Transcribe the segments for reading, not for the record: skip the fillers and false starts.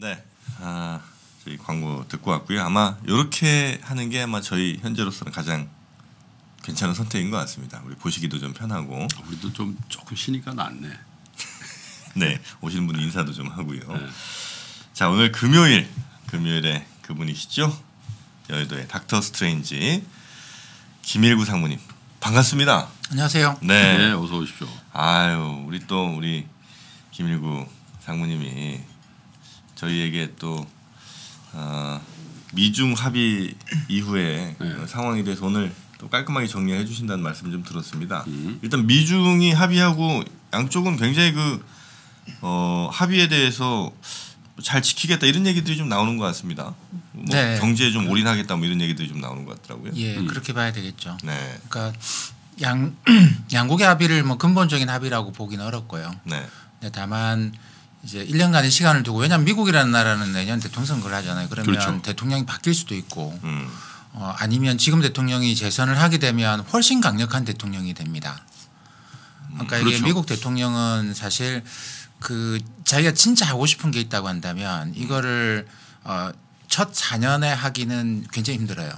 네, 저희 광고 듣고 왔고요. 아마 이렇게 하는 게 아마 저희 현재로서는 가장 괜찮은 선택인 것 같습니다. 우리 보시기도 좀 편하고. 우리도 좀 조금 쉬니까 낫네. 네, 오시는 분 인사도 좀 하고요. 네. 자, 오늘 금요일에 그분이시죠? 여의도의 닥터 스트레인지 김일구 상무님 반갑습니다. 안녕하세요. 네, 네, 어서 오십시오. 아유, 우리 또 우리 김일구 상무님이 저희에게 또 미중 합의 이후에 네. 상황에 대해서 오늘 또 깔끔하게 정리해 주신다는 말씀 좀 들었습니다. 일단 미중이 합의하고 양쪽은 굉장히 그 합의에 대해서 잘 지키겠다 이런 얘기들이 좀 나오는 것 같습니다. 뭐 네. 경제에 좀 올인하겠다 뭐 이런 얘기들이 좀 나오는 것 같더라고요. 예, 그렇게 봐야 되겠죠. 네. 그러니까 양국의 합의를 뭐 근본적인 합의라고 보기는 어렵고요. 네. 근데 다만 이제 1년간의 시간을 두고, 왜냐하면 미국이라는 나라는 내년 대통령 선거를 하잖아요. 그러면 그렇죠. 대통령이 바뀔 수도 있고 아니면 지금 대통령이 재선을 하게 되면 훨씬 강력한 대통령이 됩니다. 그러니까 그렇죠. 이게 미국 대통령은 사실 그 자기가 진짜 하고 싶은 게 있다고 한다면 이거를 첫 4년에 하기는 굉장히 힘들어요.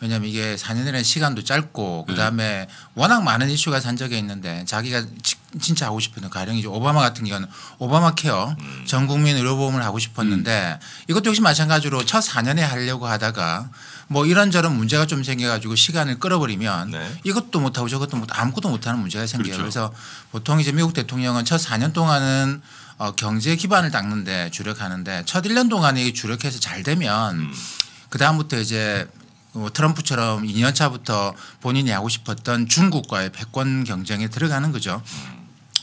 왜냐하면 이게 4년이라는 시간도 짧고 그다음에 워낙 많은 이슈가 산적에 있는데 자기가 진짜 하고 싶은 가령 이제 오바마 같은 경우는 오바마 케어 전 국민 의료보험을 하고 싶었는데 이것도 역시 마찬가지로 첫 4년에 하려고 하다가 뭐 이런저런 문제가 좀 생겨가지고 시간을 끌어버리면 네. 이것도 못하고 저것도 못하고 아무것도 못하는 문제가 생겨요. 그렇죠. 그래서 보통 이제 미국 대통령은 첫 4년 동안은 경제 기반을 닦는데 주력하는데 첫 1년 동안에 주력해서 잘 되면 그 다음부터 이제 뭐 트럼프처럼 2년 차부터 본인이 하고 싶었던 중국과의 패권 경쟁에 들어가는 거죠.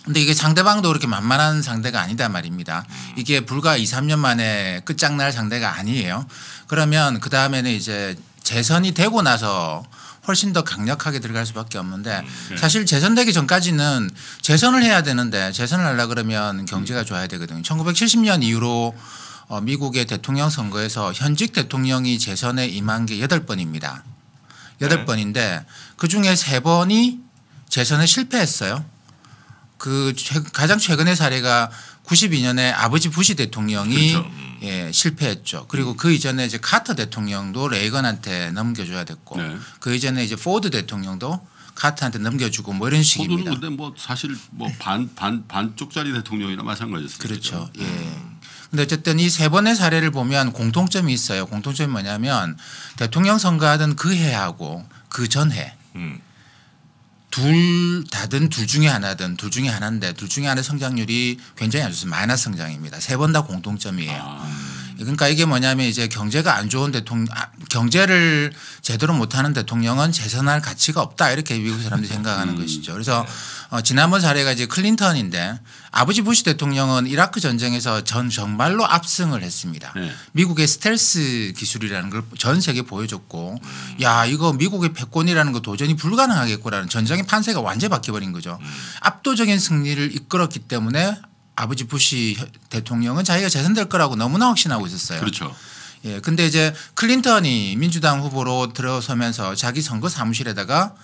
근데 이게 상대방도 그렇게 만만한 상대가 아니다 말입니다. 이게 불과 2, 3년 만에 끝장날 상대가 아니에요. 그러면 그 다음에는 이제 재선이 되고 나서 훨씬 더 강력하게 들어갈 수밖에 없는데 사실 재선되기 전까지는 재선을 해야 되는데 재선을 하려 그러면 경제가 좋아야 되거든요. 1970년 이후로 미국의 대통령 선거에서 현직 대통령이 재선에 임한 게 8번입니다. 8번인데 그중에 3번이 재선에 실패했어요. 그 가장 최근의 사례가 92년에 아버지 부시 대통령이 그렇죠. 예, 실패했죠. 그리고 그 이전에 이제 카터 대통령도 레이건한테 넘겨줘야 됐고 네. 그 이전에 이제 포드 대통령도 카터한테 넘겨주고 뭐 이런 식입니다. 포드는 근데 뭐 사실 뭐 반쪽짜리 대통령이나 마찬가지였어요. 그렇죠. 예. 근데 어쨌든 이 3번의 사례를 보면 공통점이 있어요. 공통점이 뭐냐면 대통령 선거하던 그 해하고 그 전해. 둘 중에 하나인데 성장률이 굉장히 안 좋습니다. 마이너스 성장입니다. 3번 다 공통점이에요. 그러니까 이게 뭐냐면 이제 경제가 안 좋은 대통령, 경제를 제대로 못하는 대통령은 재선할 가치가 없다 이렇게 미국 사람들이 생각하는 것이죠. 그래서 지난번 사례가 이제 클린턴인데 아버지 부시 대통령은 이라크 전쟁에서 정말로 압승을 했습니다. 네. 미국의 스텔스 기술이라는 걸 전 세계에 보여줬고 야 이거 미국의 패권이라는 거 도전이 불가능하겠구라는 전쟁의 판세가 완전히 바뀌어버린 거죠. 압도적인 승리를 이끌었기 때문에 아버지 부시 대통령은 자기가 재선될 거라고 너무나 확신하고 있었어요. 그렇죠. 예, 근데 이제 클린턴이 민주당 후보로 들어서면서 자기 선거 사무실에다가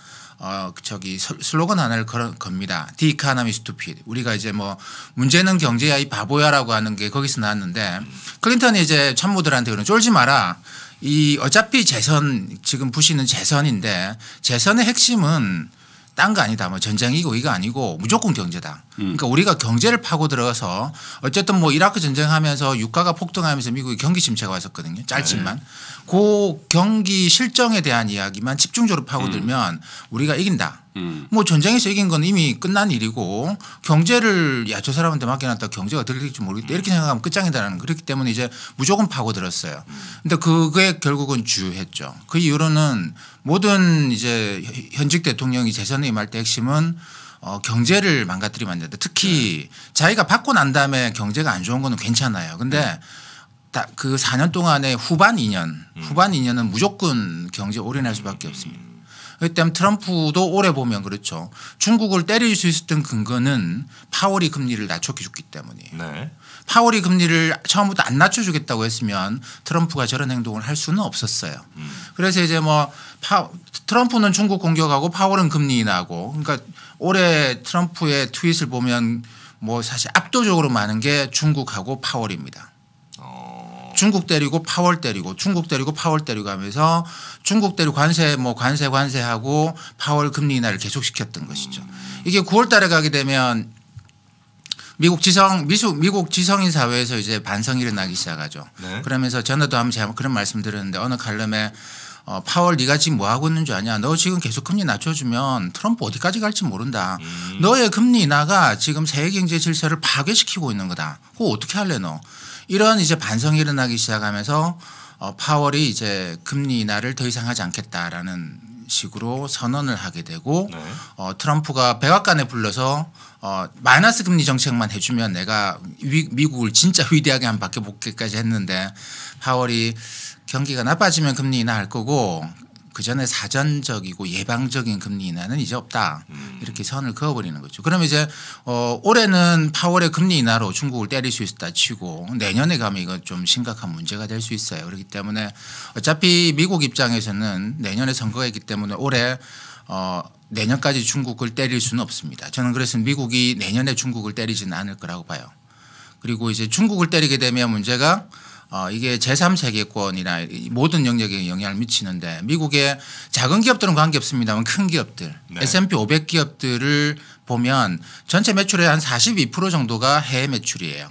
저기 슬로건 하나를 겁니다. The economy is stupid. 우리가 이제 뭐 문제는 경제야 이 바보야라고 하는 게 거기서 나왔는데 클린턴이 이제 참모들한테 그런 쫄지 마라. 이 어차피 재선 지금 부시는 재선인데 재선의 핵심은 딴 거 아니다. 뭐 전쟁이고 이거 아니고 무조건 경제다. 그러니까 우리가 경제를 파고 들어가서 어쨌든 뭐 이라크 전쟁하면서 유가가 폭등하면서 미국이 경기 침체가 왔었거든요. 짧지만 네. 그 경기 실정에 대한 이야기만 집중적으로 파고들면 우리가 이긴다. 뭐 전쟁에서 이긴 건 이미 끝난 일이고 경제를 야 저 사람한테 맡겨놨다 경제가 들릴지 모르겠다 이렇게 생각하면 끝장이다라는 그렇기 때문에 이제 무조건 파고들었어요. 근데 그게 결국은 주했죠. 그 이후로는 모든 이제 현직 대통령이 재선에 임할 때 핵심은 경제를 망가뜨리면 안 된다. 특히 네. 자기가 받고 난 다음에 경제가 안 좋은 거는 괜찮아요. 근데 그 4년 동안의 후반 2년은 무조건 경제에 올인할 수밖에 없습니다. 그렇기 때문에 트럼프도 올해 보면 그렇죠. 중국을 때릴 수 있었던 근거는 파월이 금리를 낮춰주기 때문이에요. 네. 파월이 금리를 처음부터 안 낮춰주겠다고 했으면 트럼프가 저런 행동을 할 수는 없었어요. 그래서 이제 뭐 트럼프는 중국 공격하고 파월은 금리 인하하고 그러니까 올해 트럼프의 트윗을 보면 뭐 사실 압도적으로 많은 게 중국하고 파월입니다. 중국 때리고 파월 때리고 중국 때리고 파월 때리고 하면서 중국 때리고 관세하고 파월 금리 인하를 계속시켰던 것이죠. 이게 9월 달에 가게 되면 미국 지성인 사회에서 이제 반성이 일어나기 시작하죠. 네. 그러면서 전에도 한번 그런 말씀 드렸는데 어느 칼럼에 파월 네가 지금 뭐 하고 있는 줄 아냐. 너 지금 계속 금리 낮춰주면 트럼프 어디까지 갈지 모른다. 너의 금리 인하가 지금 세계 경제 질서를 파괴시키고 있는 거다. 그거 어떻게 할래 너. 이런 이제 반성이 일어나기 시작하면서 파월이 이제 금리 인하를 더 이상 하지 않겠다라는 식으로 선언을 하게 되고 네. 트럼프가 백악관에 불러서 마이너스 금리 정책만 해주면 내가 미국을 진짜 위대하게 한 바퀴 복귀까지 했는데 파월이 경기가 나빠지면 금리 인하할 거고 그전에 사전적이고 예방적인 금리 인하는 이제 없다. 이렇게 선을 그어버리는 거죠. 그럼 이제 올해는 파월의 금리 인하로 중국을 때릴 수 있다 치고 내년에 가면 이거 좀 심각한 문제가 될 수 있어요. 그렇기 때문에 어차피 미국 입장에서는 내년에 선거가 있기 때문에 올해 내년까지 중국을 때릴 수는 없습니다. 저는 그래서 미국이 내년에 중국을 때리지는 않을 거라고 봐요. 그리고 이제 중국을 때리게 되면 문제가 이게 제3세계권이나 모든 영역에 영향을 미치는데 미국의 작은 기업들은 관계없습니다만 큰 기업들 네. S&P 500 기업들을 보면 전체 매출의 한 42% 정도가 해외 매출이에요.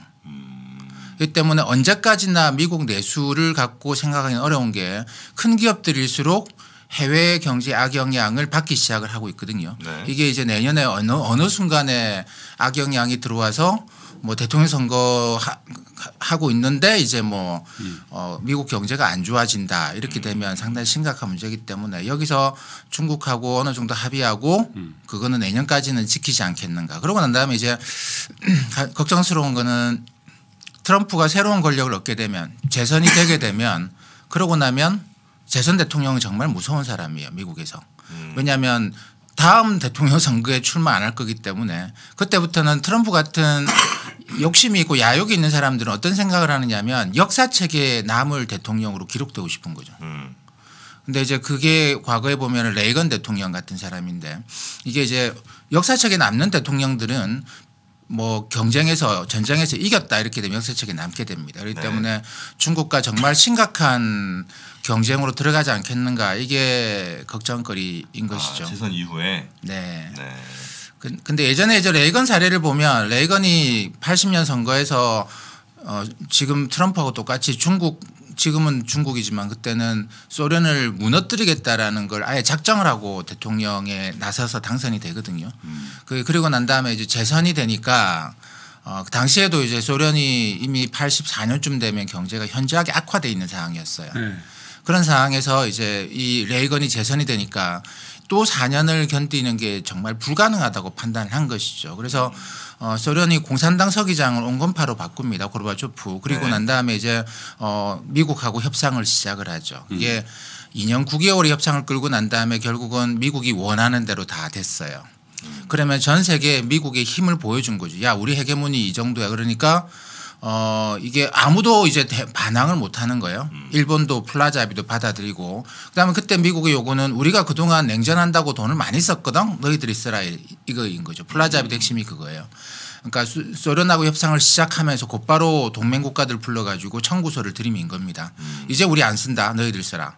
이 때문에 언제까지나 미국 내수를 갖고 생각하기는 어려운 게 큰 기업들일수록 해외 경제 악영향을 받기 시작을 하고 있거든요. 네. 이게 이제 내년에 어느 순간에 악영향이 들어와서 뭐 대통령 선거 하고 있는데 이제 뭐 미국 경제가 안 좋아진다 이렇게 되면 상당히 심각한 문제이기 때문에 여기서 중국하고 어느 정도 합의하고 그거는 내년까지는 지키지 않겠는가. 그러고 난 다음에 이제 걱정스러운 거는 트럼프가 새로운 권력을 얻게 되면 재선이 되게 되면 그러고 나면 재선 대통령은 정말 무서운 사람이에요 미국에서. 왜냐하면 다음 대통령 선거에 출마 안 할 거기 때문에 그때부터는 트럼프 같은 욕심이 있고 야욕이 있는 사람들은 어떤 생각을 하느냐면 역사책에 남을 대통령으로 기록되고 싶은 거죠. 근데 이제 그게 과거에 보면 레이건 대통령 같은 사람인데 이게 이제 역사책에 남는 대통령들은 뭐 경쟁에서 전쟁에서 이겼다 이렇게 되면 역사책에 남게 됩니다. 그렇기 때문에 네. 중국과 정말 심각한 경쟁으로 들어가지 않겠는가 이게 걱정거리인 것이죠. 재선 이후에. 네. 네. 근데 예전에 이제 레이건 사례를 보면 레이건이 80년 선거에서 지금 트럼프하고 똑같이 중국 지금은 중국이지만 그때는 소련을 무너뜨리겠다라는 걸 아예 작정을 하고 대통령에 나서서 당선이 되거든요. 그리고 난 다음에 이제 재선이 되니까 당시에도 이제 소련이 이미 84년쯤 되면 경제가 현저하게 악화돼 있는 상황이었어요. 그런 상황에서 이제 이 레이건이 재선이 되니까 또 4년을 견디는 게 정말 불가능하다고 판단을 한 것이죠. 그래서 소련이 공산당 서기장을 온건파로 바꿉니다. 고르바초프. 그리고 네. 난 다음에 이제 미국하고 협상을 시작을 하죠. 이게 2년 9개월의 협상을 끌고 난 다음에 결국은 미국이 원하는 대로 다 됐어요. 그러면 전 세계에 미국의 힘을 보여준 거죠. 야 우리 헤게문이 이 정도야. 그러니까 이게 아무도 이제 반항을 못 하는 거예요. 일본도 플라자 합의도 받아들이고 그다음에 그때 미국의 요구는 우리가 그동안 냉전한다고 돈을 많이 썼거든 너희들이 쓰라 이거인 거죠. 플라자 합의 핵심이 그거예요. 그러니까 소련하고 협상을 시작하면서 곧바로 동맹국가들 불러가지고 청구서를 들이민 겁니다. 이제 우리 안 쓴다 너희들 쓰라.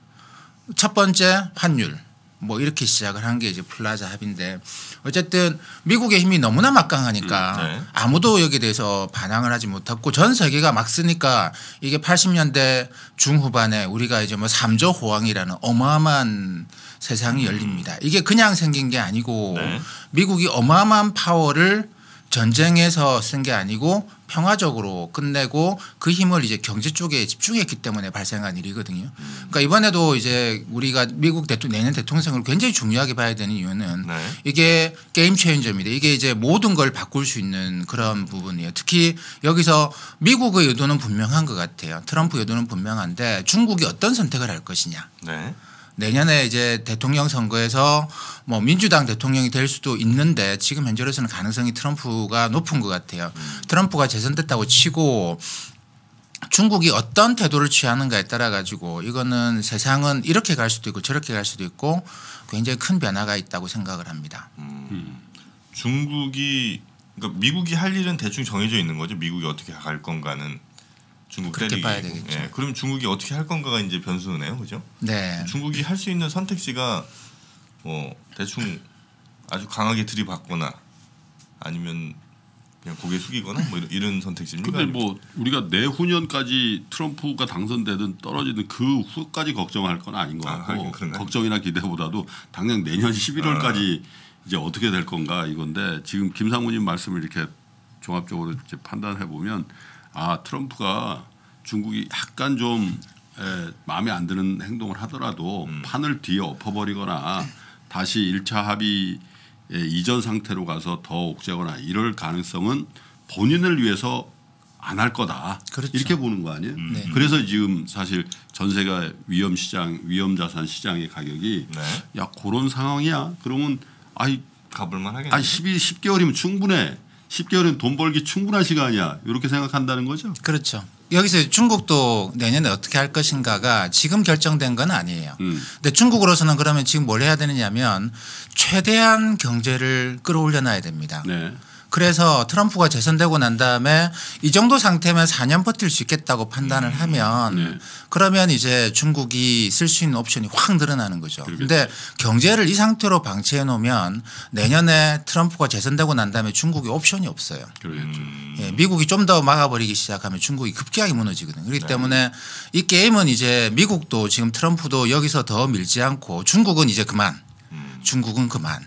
첫 번째 환율 뭐 이렇게 시작을 한 게 이제 플라자 합의인데 어쨌든 미국의 힘이 너무나 막강하니까 네. 아무도 여기에 대해서 반항을 하지 못했고 전 세계가 막 쓰니까 이게 80년대 중후반에 우리가 이제 뭐 3조 호황이라는 어마어마한 세상이 열립니다. 이게 그냥 생긴 게 아니고 네. 미국이 어마어마한 파워를 전쟁에서 쓴 게 아니고 평화적으로 끝내고 그 힘을 이제 경제 쪽에 집중했기 때문에 발생한 일이거든요. 그러니까 이번에도 이제 우리가 미국 내년 대통령 선거를 굉장히 중요하게 봐야 되는 이유는 네. 이게 게임 체인저입니다. 이게 이제 모든 걸 바꿀 수 있는 그런 부분이에요. 특히 여기서 미국의 의도는 분명한 것 같아요. 트럼프 의도는 분명한데 중국이 어떤 선택을 할 것이냐. 네. 내년에 이제 대통령 선거에서 뭐 민주당 대통령이 될 수도 있는데 지금 현재로서는 가능성이 트럼프가 높은 것 같아요. 트럼프가 재선됐다고 치고 중국이 어떤 태도를 취하는가에 따라 가지고 이거는 세상은 이렇게 갈 수도 있고 저렇게 갈 수도 있고 굉장히 큰 변화가 있다고 생각을 합니다. 중국이 그러니까 미국이 할 일은 대충 정해져 있는 거죠. 미국이 어떻게 갈 건가는. 중국 그렇게 때리기. 봐야 되겠죠. 예, 그럼 중국이 어떻게 할 건가가 이제 변수네요, 그죠? 네. 중국이 할 수 있는 선택지가 뭐 대충 아주 강하게 들이받거나 아니면 그냥 고개 숙이거나 뭐 이런 선택지입니다. 근데 뭐 우리가 내후년까지 트럼프가 당선되든 떨어지든 그 후까지 걱정할 건 아닌 것 같고 걱정이나 기대보다도 당장 내년 11월까지 이제 어떻게 될 건가 이건데 지금 김상훈님 말씀을 이렇게 종합적으로 이제 판단해 보면 아 트럼프가 중국이 약간 좀 마음에 안 드는 행동을 하더라도 판을 뒤에 엎어버리거나 다시 1차 합의 이전 상태로 가서 더 옥죄거나 이럴 가능성은 본인을 위해서 안 할 거다. 그렇죠. 이렇게 보는 거 아니에요? 네. 그래서 지금 사실 전세가 위험 자산 시장의 가격이 네. 야 그런 상황이야. 그러면 아이 가볼만 하겠네. 아 10개월이면 충분해. 10개월은 돈 벌기 충분한 시간이야. 이렇게 생각한다는 거죠? 그렇죠. 여기서 중국도 내년에 어떻게 할 것인가가 지금 결정된 건 아니에요. 근데 중국으로서는 그러면 지금 뭘 해야 되느냐면 최대한 경제를 끌어올려놔야 됩니다. 네. 그래서 트럼프가 재선되고 난 다음에 이 정도 상태면 4년 버틸 수 있겠다고 판단을 하면 네. 그러면 이제 중국이 쓸 수 있는 옵션이 확 늘어나는 거죠. 그런데 경제를 이 상태로 방치해 놓으면 내년에 트럼프가 재선되고 난 다음에 중국이 옵션이 없어요. 예, 미국이 좀 더 막아버리기 시작하면 중국이 급격하게 무너지거든요. 그렇기 때문에 이 게임은 이제 미국도 지금 트럼프도 여기서 더 밀지 않고 중국은 이제 그만. 중국은 그만.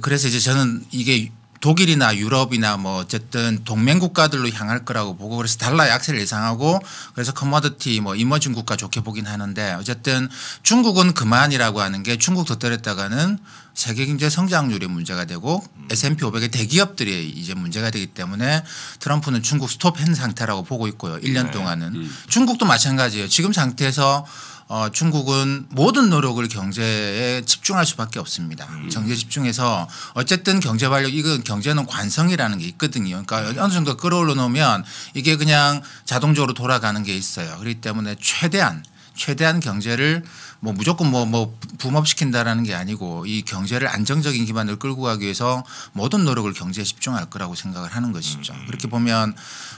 그래서 이제 저는 이게 독일이나 유럽이나 뭐 어쨌든 동맹 국가들로 향할 거라고 보고 그래서 달러 약세를 예상하고 그래서 커머더티 뭐 이머징 국가 좋게 보긴 하는데 어쨌든 중국은 그만이라고 하는 게 중국 덧대렸다가는 세계 경제 성장률이 문제가 되고 S&P 500의 대기업들이 이제 문제가 되기 때문에 트럼프는 중국 스톱한 상태라고 보고 있고요. 1년 동안은. 중국도 마찬가지예요. 지금 상태에서 중국은 모든 노력을 경제에 집중할 수밖에 없습니다. 경제 집중해서 어쨌든 경제 활력 이건 경제는 관성이라는 게 있거든요. 그러니까 어느 정도 끌어올려 놓으면 이게 그냥 자동적으로 돌아가는 게 있어요. 그렇기 때문에 최대한 경제를 뭐 무조건 뭐 붐업시킨다라는 게 아니고 이 경제를 안정적인 기반으로 끌고 가기 위해서 모든 노력을 경제에 집중할 거라고 생각을 하는 것이죠. 그렇게 보면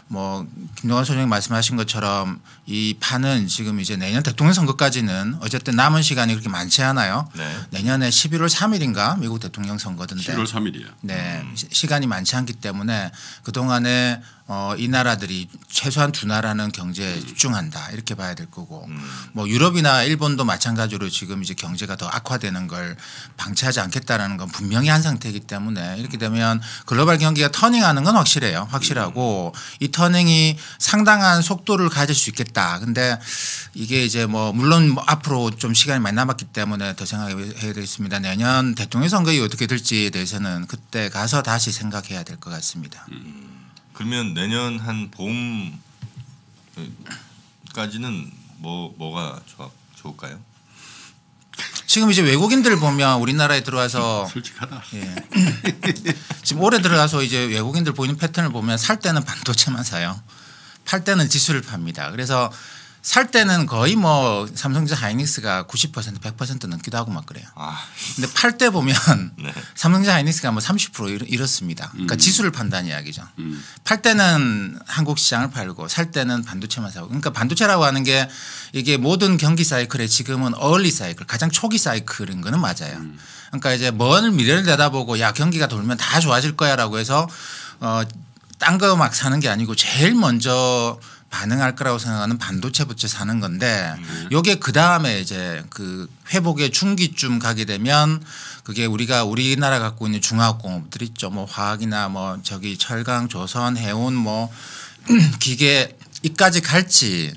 뭐 김동완 소장님 말씀하신 것처럼 이 판은 지금 이제 내년 대통령 선거까지는 어쨌든 남은 시간이 그렇게 많지 않아요. 네. 내년에 11월 3일인가 미국 대통령 선거던데. 11월 3일이요. 네. 시간이 많지 않기 때문에 그동안에 이 나라들이 최소한 두 나라는 경제에 집중한다 이렇게 봐야 될 거고 뭐 유럽이나 일본도 마찬가지로 지금 이제 경제가 더 악화되는 걸 방치하지 않겠다라는 건 분명히 한 상태이기 때문에 이렇게 되면 글로벌 경기가 터닝하는 건 확실해요. 확실하고 이 터닝이 상당한 속도를 가질 수 있겠다. 근데 이게 이제 뭐 물론 앞으로 좀 시간이 많이 남았기 때문에 더 생각해야 되겠습니다. 내년 대통령 선거가 어떻게 될지에 대해서는 그때 가서 다시 생각해야 될 것 같습니다. 그러면 내년 한 봄까지는 뭐가 좋을까요? 지금 이제 외국인들 보면 우리나라에 들어와서 솔직하다. 예. 지금 올해 들어가서 이제 외국인들 보이는 패턴을 보면 살 때는 반도체만 사요. 팔 때는 지수를 팝니다. 그래서 살 때는 거의 뭐 삼성전자 하이닉스가 90% 100% 넘기도 하고 막 그래요. 근데 팔 때 보면 네. 삼성전자 하이닉스가 뭐 30% 이렇습니다. 그러니까 지수를 판다는 이야기죠. 팔 때는 한국 시장을 팔고 살 때는 반도체만 사고 그러니까 반도체라고 하는 게 이게 모든 경기 사이클에 지금은 얼리 사이클 가장 초기 사이클인 거는 맞아요. 그러니까 이제 먼 미래를 내다보고 야 경기가 돌면 다 좋아질 거야 라고 해서 딴 거 막 사는 게 아니고 제일 먼저 반응할 거라고 생각하는 반도체 부채 사는 건데 요게 그다음에 이제 그 회복의 중기쯤 가게 되면 그게 우리나라 갖고 있는 중화학공업들 있죠. 뭐 화학이나 뭐 저기 철강, 조선, 해운 뭐 기계 이까지 갈지.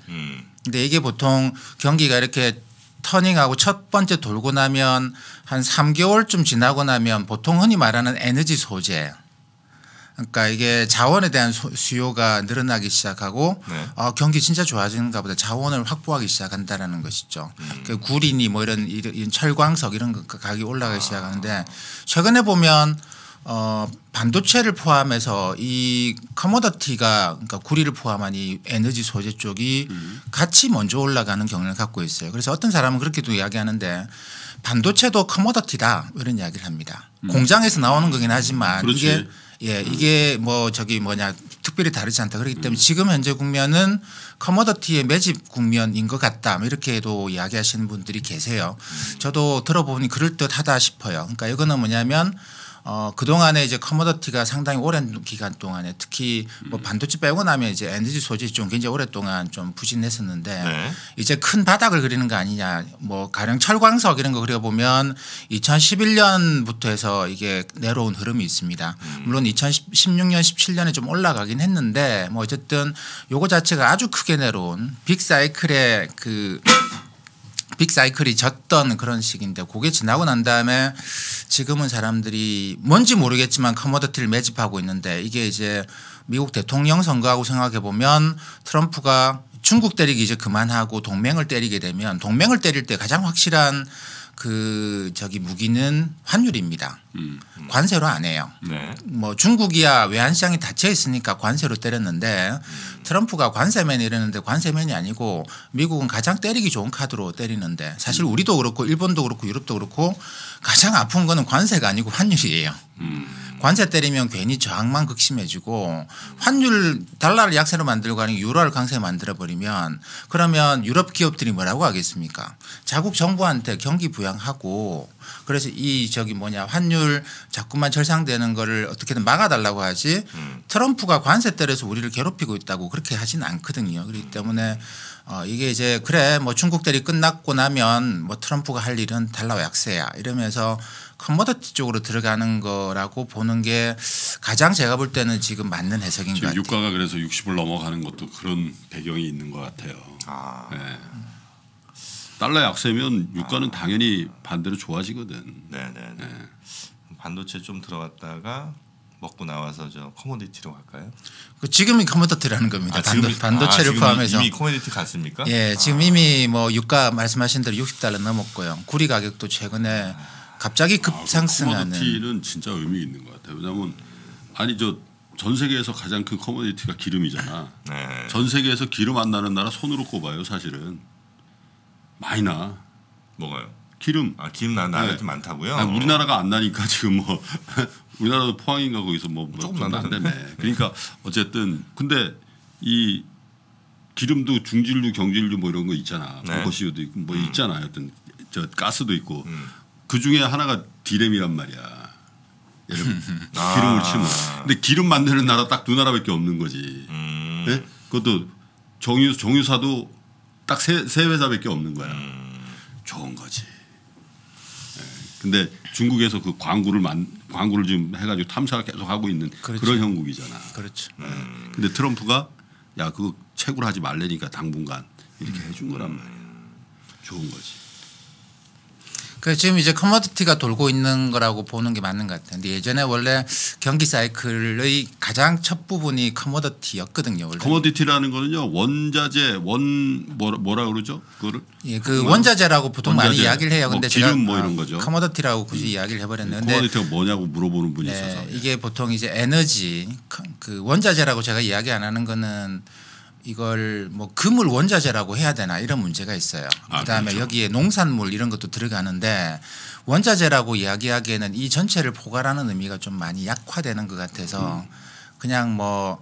근데 이게 보통 경기가 이렇게 터닝하고 첫 번째 돌고 나면 한 3개월쯤 지나고 나면 보통 흔히 말하는 에너지 소재 그러니까 이게 자원에 대한 수요가 늘어나기 시작하고 네. 경기 진짜 좋아지는가 보다 자원을 확보하기 시작한다라는 것이죠. 그러니까 구리니 뭐 이런 철광석 이런 거 가격이 올라가기 시작하는데 최근에 보면 반도체를 포함해서 이 커머더티가 그러니까 구리를 포함한 이 에너지 소재 쪽이 같이 먼저 올라가는 경향을 갖고 있어요. 그래서 어떤 사람은 그렇게도 이야기하는데 반도체도 커머더티다 이런 이야기를 합니다. 공장에서 나오는 거긴 하지만 그렇지. 이게 예, 이게 뭐 저기 뭐냐 특별히 다르지 않다. 그렇기 때문에 지금 현재 국면은 커머더티의 매집 국면인 것 같다. 이렇게도 이야기하시는 분들이 계세요. 저도 들어보니 그럴듯하다 싶어요. 그러니까 이거는 뭐냐면 그동안에 이제 커머더티가 상당히 오랜 기간 동안에 특히 뭐 반도체 빼고 나면 이제 에너지 소재 좀 굉장히 오랫동안 좀 부진했었는데 네. 이제 큰 바닥을 그리는 거 아니냐. 뭐 가령 철광석 이런 거 그려보면 2011년부터 해서 이게 내려온 흐름이 있습니다. 물론 2016년 17년에 좀 올라가긴 했는데 뭐 어쨌든 요거 자체가 아주 크게 내려온 빅사이클의 그 빅사이클이 졌던 그런 식인데 그게 지나고 난 다음에 지금은 사람들이 뭔지 모르겠지만 커머더티를 매집하고 있는데 이게 이제 미국 대통령 선거하고 생각해 보면 트럼프가 중국 때리기 이제 그만하고 동맹을 때리게 되면 동맹을 때릴 때 가장 확실한 그 저기 무기는 환율입니다. 관세로 안 해요. 네. 뭐 중국이야 외환시장이 닫혀 있으니까 관세로 때렸는데 트럼프가 관세맨 이러는데 관세맨이 아니고 미국은 가장 때리기 좋은 카드로 때리는데 사실 우리도 그렇고 일본도 그렇고 유럽도 그렇고 가장 아픈 거는 관세가 아니고 환율이에요. 관세 때리면 괜히 저항만 극심해지고 환율 달러를 약세로 만들고 하는 유로를 강세 만들어버리면 그러면 유럽 기업들이 뭐라고 하겠습니까? 자국 정부한테 경기 부양하고 그래서 이 저기 뭐냐 환율 자꾸만 절상되는 거를 어떻게든 막아달라고 하지 트럼프가 관세 때려서 우리를 괴롭히고 있다고 그렇게 하진 않거든요. 그렇기 때문에 이게 이제 그래 뭐 중국 대립 끝났고 나면 뭐 트럼프가 할 일은 달러 약세야 이러면서 커머더티 쪽으로 들어가는 거라고 보는 게 가장 제가 볼 때는 지금 맞는 해석인 것 같아요. 유가가 그래서 60을 넘어가는 것도 그런 배경이 있는 것 같아요. 아. 네. 달러 약세면 유가는 당연히 반대로 좋아지거든. 네네. 네. 반도체 좀 들어갔다가 먹고 나와서 저 커머디티로 갈까요? 지금이 커머더티라는 겁니다. 반도체를 포함해서 이미 커머디티 갔습니까? 예, 지금 이미 뭐 유가 말씀하신 대로 60달러 넘었고요. 구리 가격도 최근에 갑자기 급상승하는. 커머디티는 진짜 의미 있는 것 같아요. 왜냐하면 아니 전 세계에서 가장 큰 커머디티가 기름이잖아. 네. 전 세계에서 기름 안 나는 나라 손으로 꼽아요, 사실은. 많이 나. 뭐가요? 기름. 아 기름 나는 나라가 좀 많다고요? 아니, 우리나라가 안 나니까 지금 뭐 우리나라도 포항인가 거기서 뭐 조금 난다며. 그러니까 어쨌든 근데 이 기름도 중진류, 경진류 뭐 이런 거 있잖아. 버거시유도 네. 있고 뭐 있잖아. 여튼 저 가스도 있고 그 중에 하나가 디램이란 말이야. 여러분 기름을 치면. 근데 기름 만드는 나라 딱 두 나라밖에 없는 거지. 네? 그것도 정유사도 딱 세 회사밖에 없는 거야. 좋은 거지. 네. 근데 중국에서 그 광고를 지금 해가지고 탐사 계속 하고 있는 그렇죠. 그런 형국이잖아. 그렇죠. 네. 근데 트럼프가 야 그거 채굴 하지 말래니까 당분간 이렇게 해준 거란 말이야. 좋은 거지. 그 지금 이제 커머디티가 돌고 있는 거라고 보는 게 맞는 것 같아요. 근데 예전에 원래 경기 사이클의 가장 첫 부분이 커머디티였거든요. 원래. 커머디티라는 거는요 원자재 뭐라 그러죠? 그거를 예, 그 원자재라고 보통 원자재, 많이 이야기를 해요. 근데 기름 제가 뭐 이런 거죠. 커머디티라고 굳이 이야기를 해버렸는데 커머디티가 뭐냐고 물어보는 분이 네, 있어서 이게 보통 이제 에너지 그 원자재라고 제가 이야기 안 하는 거는. 이걸 뭐 금을 원자재라고 해야 되나 이런 문제가 있어요. 그다음에 그렇죠. 여기에 농산물 이런 것도 들어가는데 원자재라고 이야기하기에는 이 전체를 포괄하는 의미가 좀 많이 약화되는 것 같아서 그냥 뭐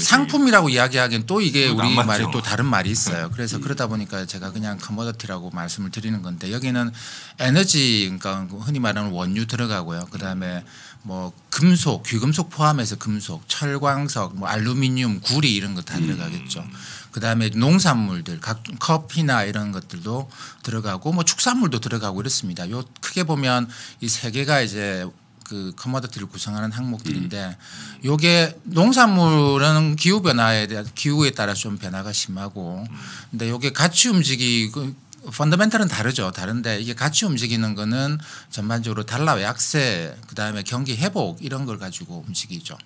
상품이라고 이야기하기엔 또 이게 우리 말이 또 다른 말이 있어요. 그래서 그러다 보니까 제가 그냥 커머더티라고 말씀을 드리는 건데 여기는 에너지 그러니까 흔히 말하는 원유 들어가고요. 그다음에 뭐 금속, 귀금속 포함해서 금속, 철광석, 뭐 알루미늄, 구리 이런 거 다 들어가겠죠. 그다음에 농산물들, 각 커피나 이런 것들도 들어가고 뭐 축산물도 들어가고 이렇습니다. 요 크게 보면 이 세 개가 이제 그 커머더티를 구성하는 항목들인데 요게 농산물은 기후 변화에 대한 기후에 따라 좀 변화가 심하고 근데 요게 같이 움직이고 펀더멘털은 다르죠. 다른데 이게 같이 움직이는 거는 전반적으로 달러 약세 그다음에 경기 회복 이런 걸 가지고 움직이죠.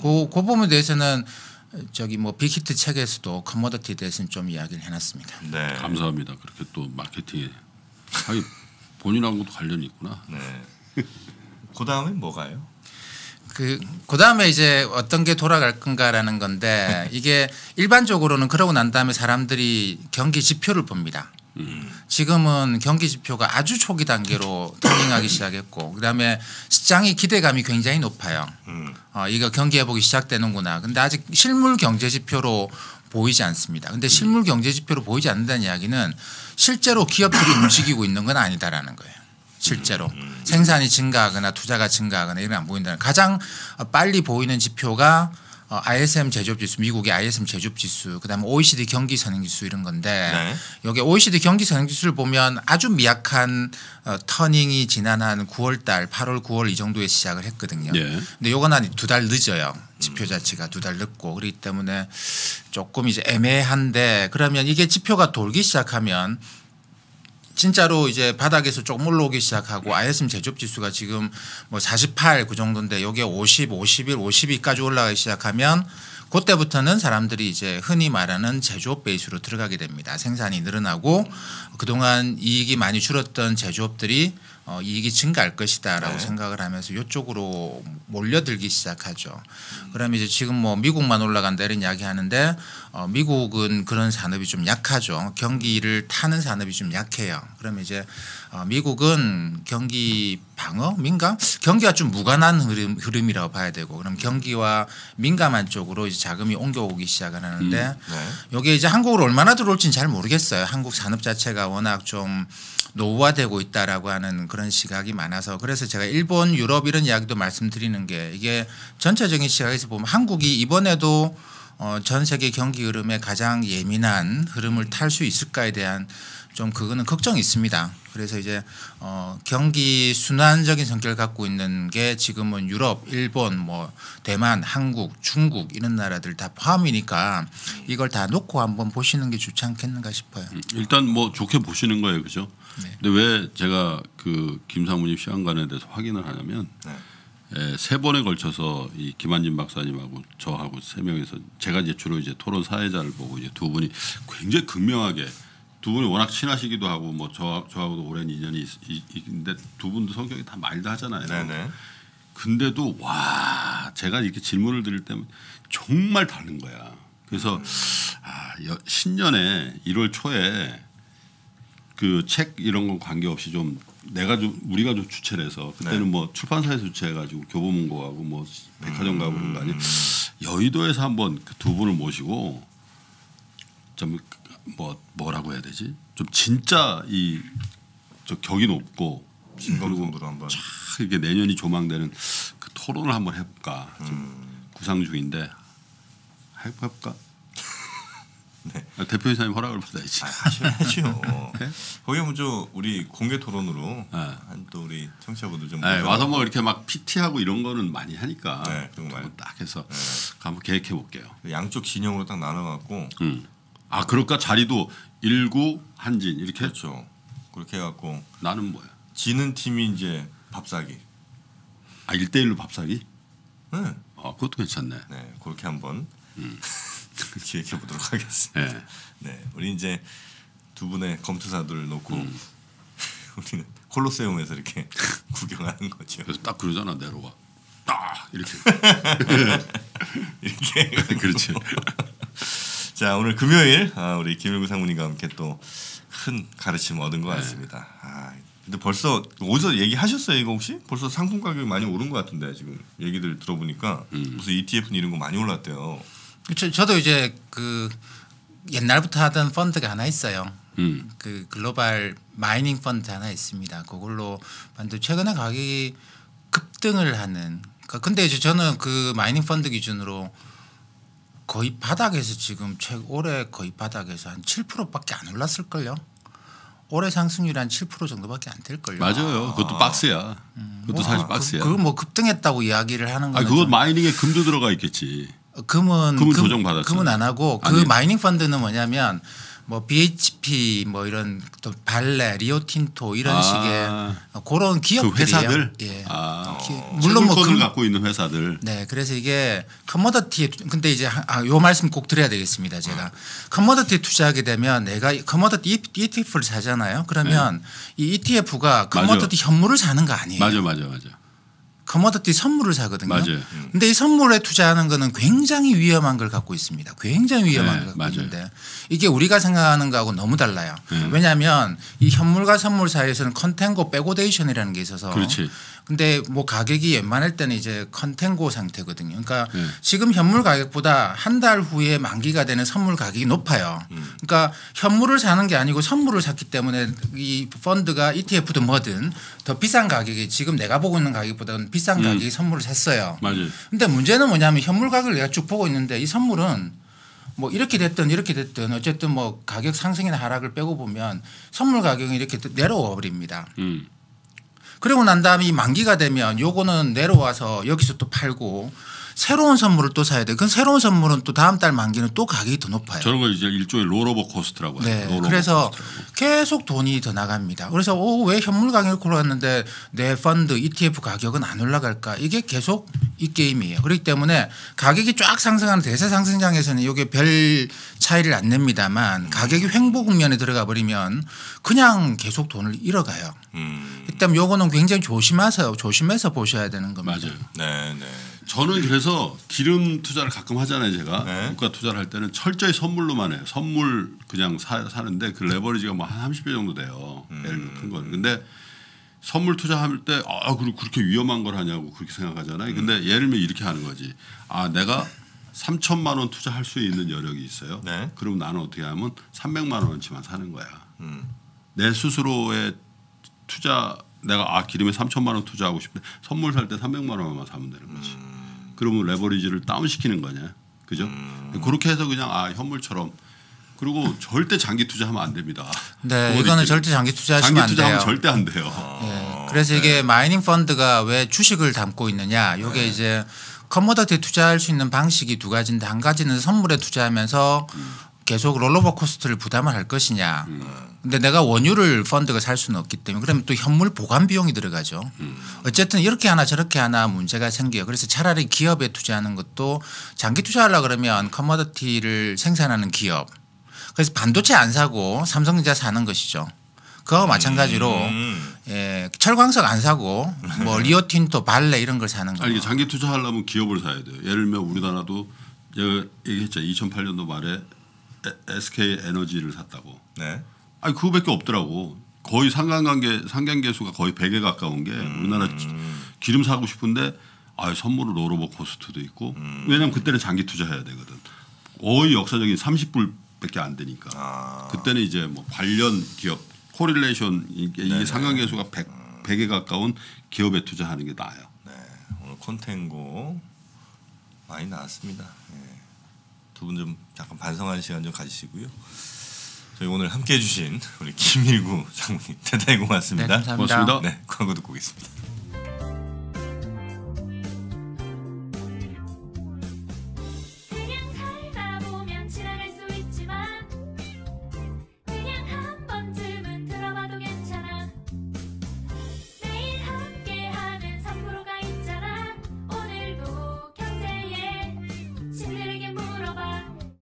그 부분에 대해서는 저기 뭐 빅히트 책에서도 커머더티에 대해서는 좀 이야기를 해놨습니다. 네. 감사합니다. 그렇게 또 마케팅에 본인하고도 관련이 있구나. 네. 그다음에 뭐가요? 그다음에 이제 어떤 게 돌아갈 건가라는 건데 이게 일반적으로는 그러고 난 다음에 사람들이 경기 지표를 봅니다. 지금은 경기 지표가 아주 초기 단계로 터닝하기 시작했고 그다음에 시장의 기대감이 굉장히 높아요. 이거 경기 회복이 시작되는구나. 근데 아직 실물 경제 지표로 보이지 않습니다. 근데 실물 경제 지표로 보이지 않는다는 이야기는 실제로 기업들이 움직이고 있는 건 아니다라는 거예요. 실제로 생산이 증가하거나 투자가 증가하거나 이런 안 보인다는 가장 빨리 보이는 지표가 ISM 제조업지수, 미국의 ISM 제조업지수, 그다음에 OECD 경기선행지수 이런 건데 네. 여기 OECD 경기선행지수를 보면 아주 미약한 터닝이 지난 한 9월달, 8월, 9월 이 정도에 시작을 했거든요. 네. 근데 요건 한 두 달 늦어요. 지표 자체가 두 달 늦고 그렇기 때문에 조금 이제 애매한데 그러면 이게 지표가 돌기 시작하면 진짜로 이제 바닥에서 조금 올라오기 시작하고 ISM 제조업지수가 지금 뭐 48 그 정도인데 여기에 50, 51, 52까지 올라가기 시작하면 그때부터는 사람들이 이제 흔히 말하는 제조업 베이스로 들어가게 됩니다. 생산이 늘어나고 그동안 이익이 많이 줄었던 제조업들이 이익이 증가할 것이다라고 네. 생각을 하면서 이쪽으로 몰려들기 시작하죠. 그러면 이제 지금 뭐 미국만 올라간다 이런 이야기하는데 미국은 그런 산업이 좀 약하죠. 경기를 타는 산업이 좀 약해요. 그러면 이제 미국은 경기 방어 민감 경기와 좀 무관한 흐름이라고 봐야 되고 그럼 경기와 민감한 쪽으로 이제 자금이 옮겨오기 시작을 하는데 네. 이게 이제 한국으로 얼마나 들어올지는 잘 모르겠어요. 한국 산업 자체가 워낙 좀 노후화되고 있다라고 하는 그런 시각이 많아서 그래서 제가 일본, 유럽 이런 이야기도 말씀드리는 게 이게 전체적인 시각에서 보면 한국이 이번에도 전 세계 경기 흐름에 가장 예민한 흐름을 탈 수 있을까에 대한 좀 그거는 걱정이 있습니다. 그래서 이제 경기 순환적인 성격을 갖고 있는 게 지금은 유럽, 일본, 뭐 대만, 한국, 중국 이런 나라들 다 포함이니까 이걸 다 놓고 한번 보시는 게 좋지 않겠는가 싶어요. 일단 뭐 좋게 보시는 거예요, 그죠? 네. 근데 왜 제가 그 김상무님 시간관에 대해서 확인을 하냐면 네. 세 번에 걸쳐서 이 김한진 박사님하고 저하고 세 명에서 제가 이제 주로 이제 토론 사회자를 보고 이제 두 분이 굉장히 극명하게 두 분이 워낙 친하시기도 하고 뭐 저하고도 오랜 인연이 있는데 두 분도 성격이 다 말도 하잖아요. 네네. 근데도 와 제가 이렇게 질문을 드릴 때면 정말 다른 거야. 그래서 신년에 1월 초에 그 책 이런 건 관계없이 좀 내가 좀 우리가 좀 주최를 해서 그때는 네. 뭐 출판사에서 주최해가지고 교보문고하고 뭐 백화점 가고 그런 거 아니에요. 여의도에서 한번 그 두 분을 모시고 좀 뭐라고 해야 되지? 좀 진짜 이 저 격이 높고 그리고 참 이게 내년이 조망되는 그 토론을 한번 해볼까 구상 중인데 해볼까? 네. 대표이사님 허락을 받아야지. 하셔야죠. 네? 거기에 먼저 우리 공개 토론으로 네. 한 또 우리 청취자분들 좀 네, 와서 뭐 이렇게 막 PT하고 이런 거는 많이 하니까 네, 정말 딱 해서 네. 한번 계획해 볼게요. 양쪽 진영으로 딱 나눠갖고 아 그럴까 자리도 일구 한진 이렇게 그렇죠. 그렇게 해갖고 나는 뭐야? 지는 팀이 이제 밥 사기. 아 1대1로 밥 사기? 네. 아 그것도 괜찮네. 네 그렇게 한번. 기획해 보도록 하겠습니다. 네. 네, 우리 이제 두 분의 검투사들을 놓고 우리는 콜로세움에서 이렇게 구경하는 거죠. 그래서 딱 그러잖아 내려와. 딱 이렇게 이렇게 그렇지. 자 오늘 금요일 우리 김일구 상무님과 함께 또 큰 가르침 얻은 것 같습니다. 네. 근데 벌써 어디서 얘기하셨어요 이거 혹시? 벌써 상품 가격이 많이 오른 것 같은데 지금 얘기들 들어보니까 무슨 ETF 이런 거 많이 올랐대요. 그렇죠. 저도 이제 그 옛날부터 하던 펀드가 하나 있어요. 그 글로벌 마이닝 펀드 하나 있습니다. 그걸로 반도 최근에 가격이 급등을 하는. 그러니까 근데 이제 저는 그 마이닝 펀드 기준으로 거의 바닥에서 지금 올해 거의 바닥에서 한 7%밖에 안 올랐을걸요. 올해 상승률이 한 7% 정도밖에 안 될걸요. 맞아요. 그것도 박스야. 그것도 사실 박스야. 그거 뭐 급등했다고 이야기를 하는 건. 그거 마이닝에 금도 들어가 있겠지. 금은 조정받았어요. 금은 안 하고 그 마이닝 펀드는 뭐냐면 뭐 BHP 뭐 이런 또 발레, 리오틴토 이런 식의 그런 기업들이에요. 그 회사들. 예. 물론 뭐 채굴권을 갖고 있는 회사들. 네, 그래서 이게 커머더티에 근데 이제 요 말씀 꼭 드려야 되겠습니다. 제가 커머더티에 투자하게 되면 내가 커머더티 ETF를 사잖아요. 그러면 네. 이 ETF가 커머더티 현물을 사는 거 아니에요. 맞아. 커머더티 선물을 사거든요. 맞아요. 근데 이 선물에 투자하는 거는 굉장히 위험한 걸 갖고 있습니다. 굉장히 위험한 걸 갖고 있는데 이게 우리가 생각하는 거하고 너무 달라요. 왜냐하면 이 현물과 선물 사이에서는 컨탱고 백오데이션이라는 게 있어서. 그렇지. 근데 뭐 가격이 웬만할 때는 이제 컨탱고 상태거든요. 그러니까 지금 현물 가격보다 한 달 후에 만기가 되는 선물 가격이 높아요. 그러니까 현물을 사는 게 아니고 선물을 샀기 때문에 이 펀드가 ETF든 뭐든 더 비싼 가격이 지금 내가 보고 있는 가격보다는 비싼 가격에 선물을 샀어요. 맞아요. 근데 문제는 뭐냐면 현물 가격을 내가 쭉 보고 있는데 이 선물은 뭐 이렇게 됐든 이렇게 됐든 어쨌든 뭐 가격 상승이나 하락을 빼고 보면 선물 가격이 이렇게 내려와 버립니다. 그리고 난 다음에 이 만기가 되면 요거는 내려와서 여기서 또 팔고 새로운 선물을 또 사야 돼. 그 새로운 선물은 또 다음 달 만기는 또 가격이 더 높아요. 저런 걸 이제 일종의 롤러코스터라고 해요. 네. 그래서 코스트라고. 계속 돈이 더 나갑니다. 그래서 왜 현물 가격이 올랐는데 내 펀드 ETF 가격은 안 올라갈까? 이게 계속 이 게임이에요. 그렇기 때문에 가격이 쫙 상승하는 대세 상승장에서는 이게 별 차이를 안 냅니다만 가격이 횡보 국면에 들어가 버리면 그냥 계속 돈을 잃어가요. 일단 요거는 굉장히 조심해서 보셔야 되는 겁니다. 맞아요. 네, 네. 저는 그래서 기름 투자를 가끔 하잖아요. 제가 국가 투자를 할 때는 철저히 선물로만 해요. 선물 그냥 사는데 그 레버리지가 뭐 한 30배 정도 돼요. 예를 들어 큰 건. 근데 선물 투자할 때 아, 그렇게 위험한 걸 하냐고 그렇게 생각하잖아요. 근데 예를 들면 이렇게 하는 거지. 아, 내가 3,000만 원 투자할 수 있는 여력이 있어요. 네. 그럼 나는 어떻게 하면 300만 원치만 사는 거야. 내 스스로의 투자 내가 아, 기름에 3,000만 원 투자하고 싶은데 선물 살 때 300만 원만 사면 되는 거지. 그러면 레버리지를 다운시키는 거냐. 그죠? 그렇게 해서 그냥 아, 현물처럼. 그리고 절대 장기 투자하면 안 됩니다. 네. 이거는 절대 장기 투자하시면 안 돼요. 장기 투자하면 절대 안 돼요. 네. 그래서 이게 마이닝 펀드가 왜 주식을 담고 있느냐. 이게 이제 커머더티 투자할 수 있는 방식이 두 가지인데 한 가지는 선물에 투자하면서 계속 롤러코스터를 부담을 할 것이냐. 근데 내가 원유를 펀드가 살 수는 없기 때문에 그러면 또 현물 보관 비용이 들어가죠. 어쨌든 이렇게 하나 저렇게 하나 문제가 생겨요. 그래서 차라리 기업에 투자하는 것도 장기 투자하려고 그러면 커머더티를 생산하는 기업. 그래서 반도체 안 사고 삼성전자 사는 것이죠. 그와 마찬가지로 예, 철광석 안 사고 뭐 리오틴토 발레 이런 걸 사는 거예요. 장기 투자하려면 기업을 사야 돼요. 예를 들면 우리나라도 제가 얘기했죠. 2008년도 말에 SK 에너지를 샀다고. 네. 아니 그거밖에 없더라고. 거의 상관계 수가 거의 100에 가까운 게 우리나라 기름 사고 싶은데 아, 선물로 노로버 코스트도 있고 왜냐면 그때는 장기 투자해야 되거든. 거의 역사적인 30불밖에 안 되니까. 아. 그때는 이제 뭐 관련 기업 코릴레이션 이게 상관계 수가 100에 가까운 기업에 투자하는 게 나아요. 네. 오늘 콘텐고 많이 나왔습니다. 네. 두 분 좀 약간 반성하는 시간 좀 가지시고요. 저희 오늘 함께해 주신 우리 김일구 장군님 대단히 고맙습니다. 네, 감사합니다. 고맙습니다. 네, 광고 듣고 오겠습니다.